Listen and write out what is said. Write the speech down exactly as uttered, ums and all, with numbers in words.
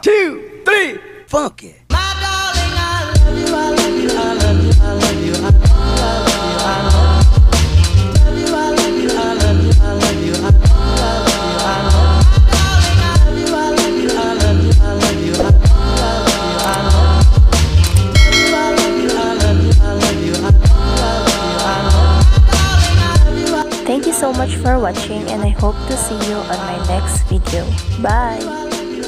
two, three, funk it. Thank you so much for watching, and I hope to see you on my next video. Bye!